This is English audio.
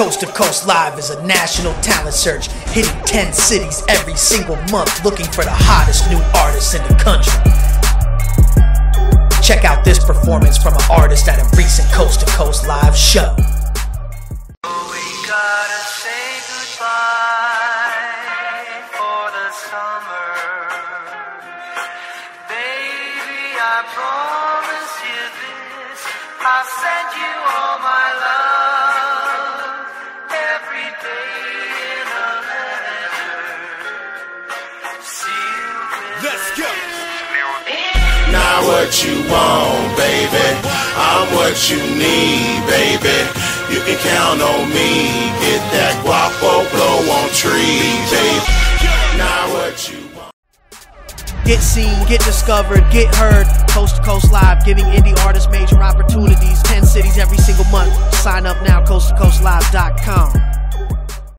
Coast to Coast Live is a national talent search, hitting 10 cities every single month, looking for the hottest new artists in the country. Check out this performance from an artist at a recent Coast to Coast Live show. Not what you want, baby, I'm what you need, baby. You can count on me, get that guapo blow on trees, baby. Not what you want. Get seen, get discovered, get heard. Coast to Coast Live, giving indie artists major opportunities. 10 cities every single month. Sign up now, coasttocoastlive.com.